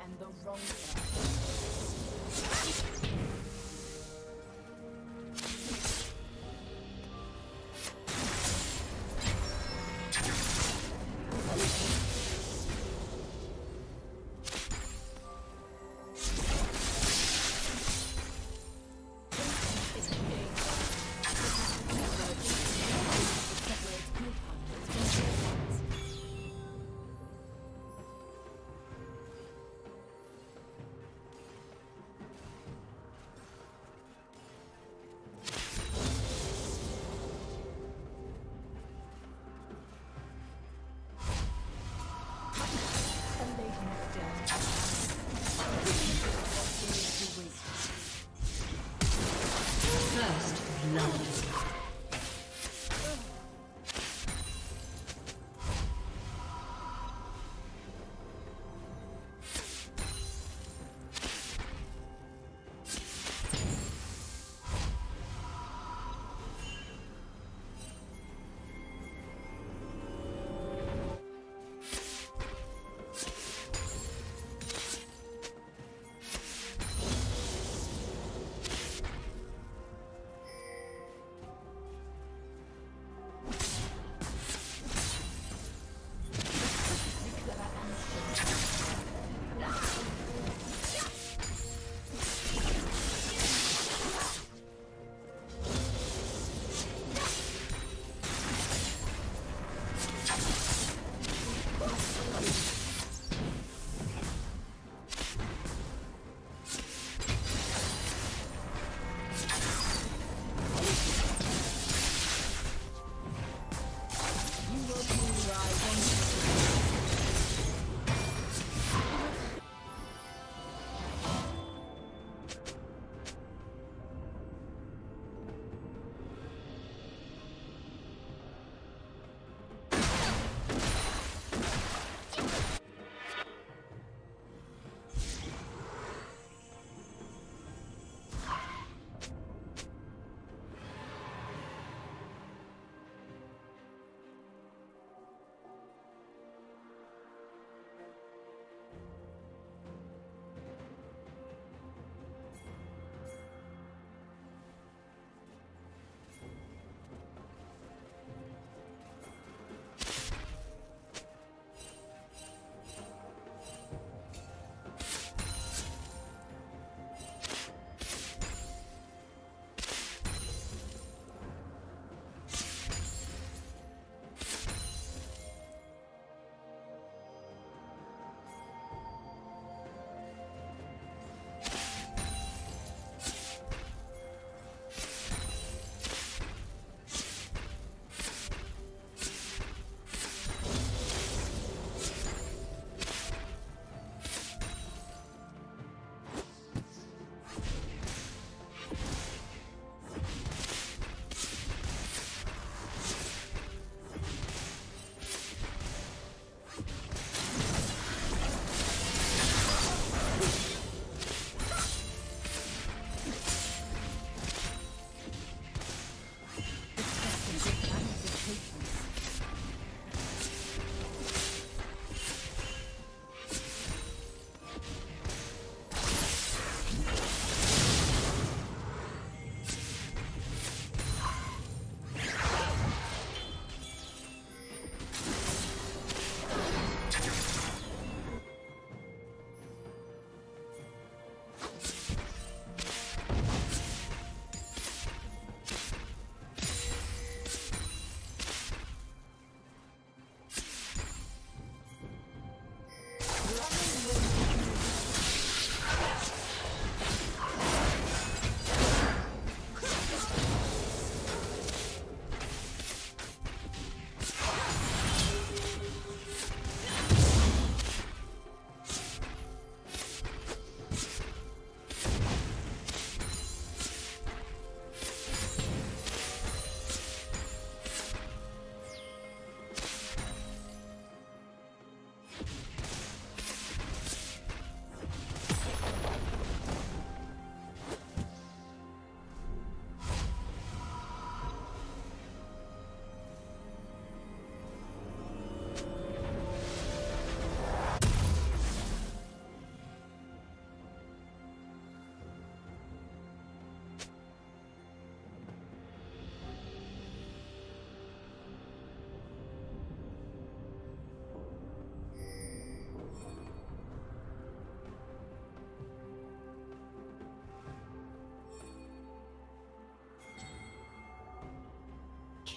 and the wrong era.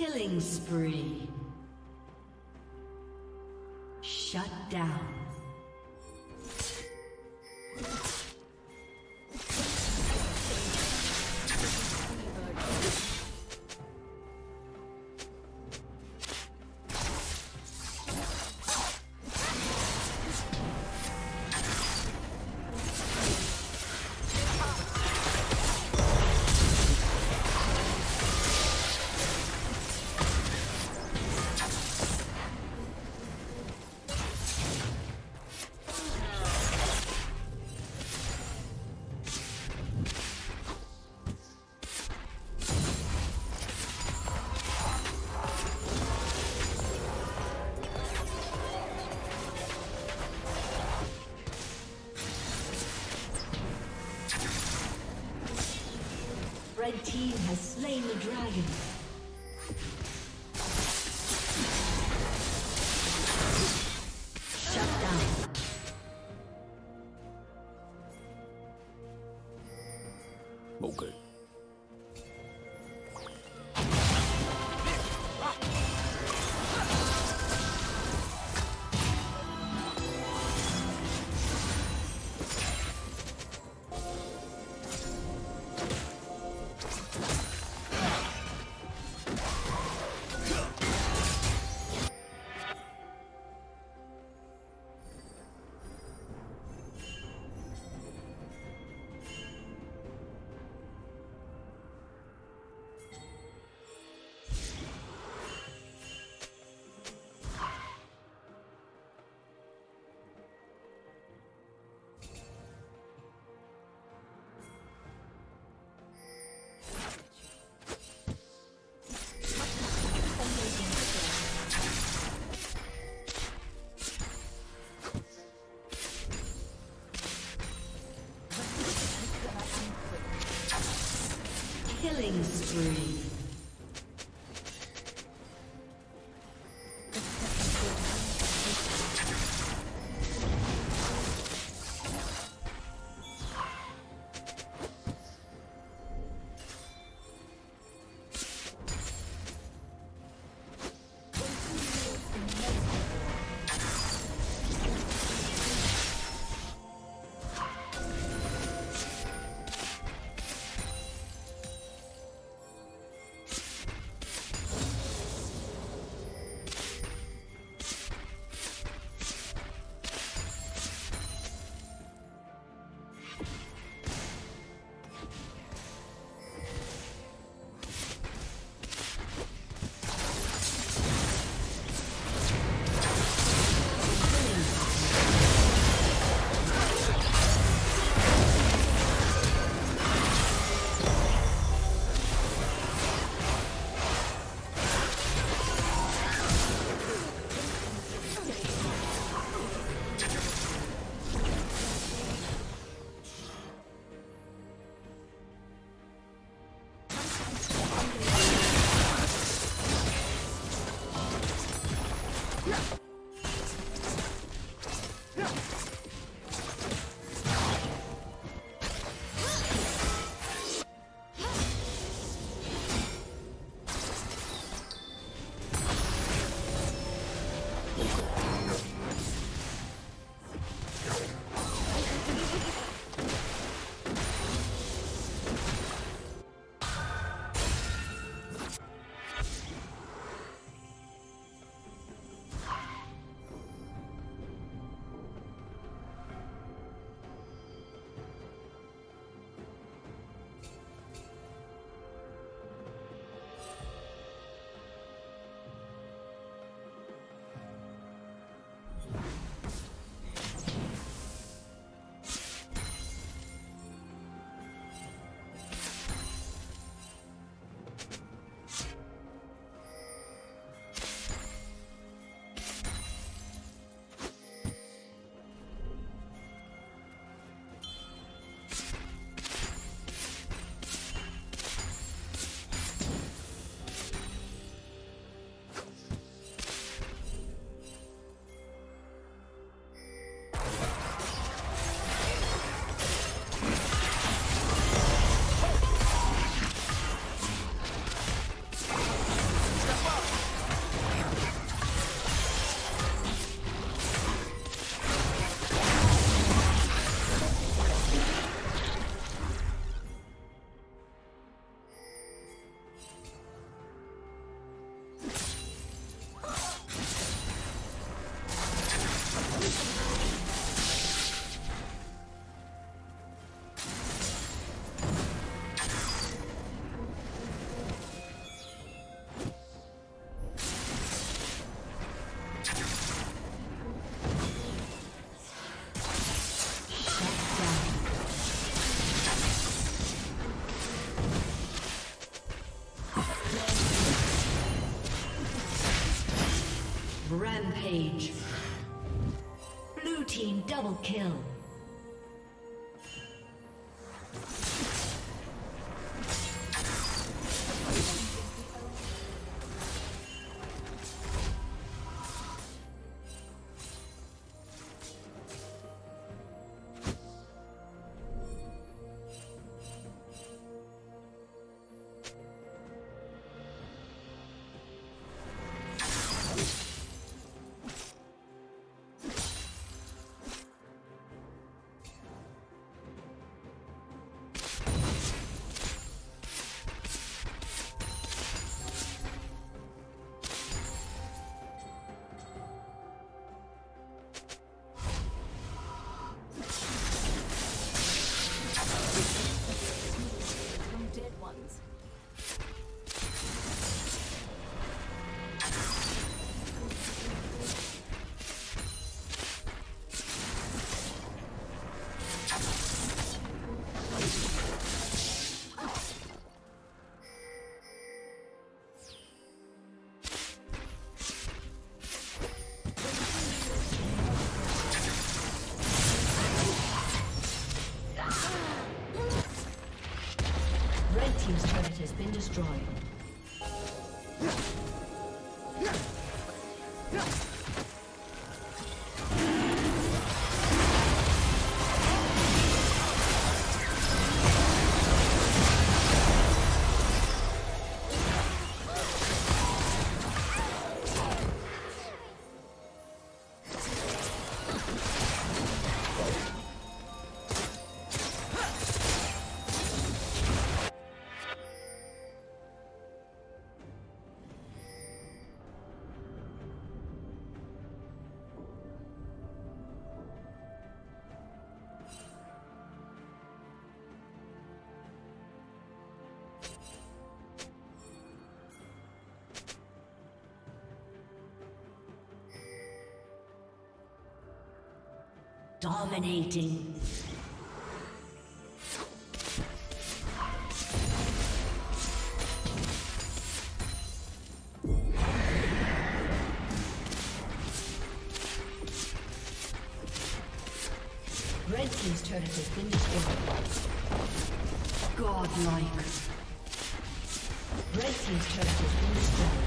Killing spree. Shut down. The red team has slain the dragon. Killing spree. rampage. Blue team double kill. Dominating. Red team's turret has been destroyed. Godlike. Red team's turret has been destroyed.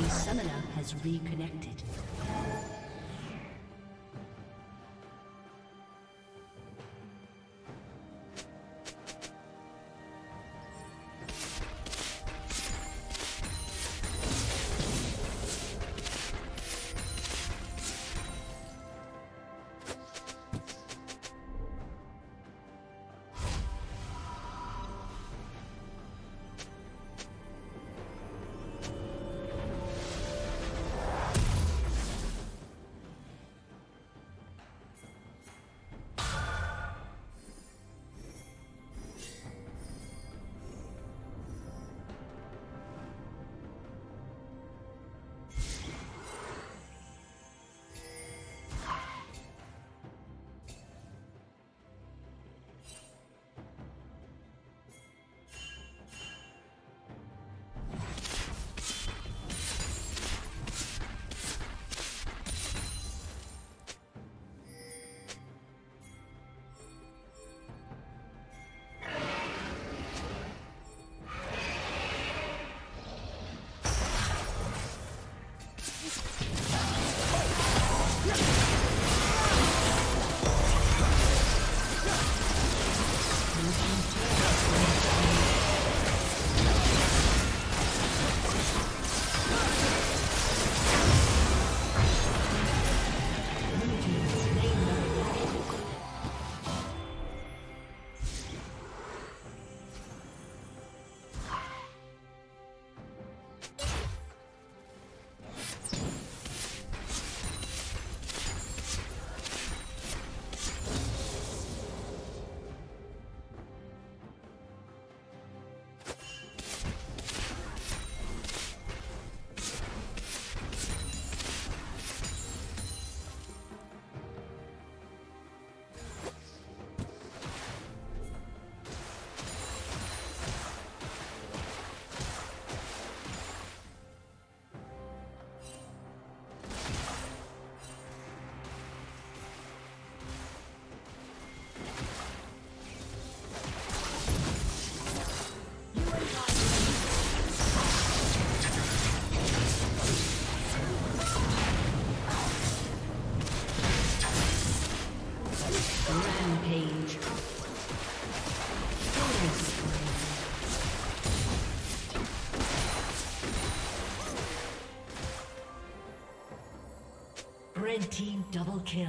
The summoner has reconnected. Red team double kill.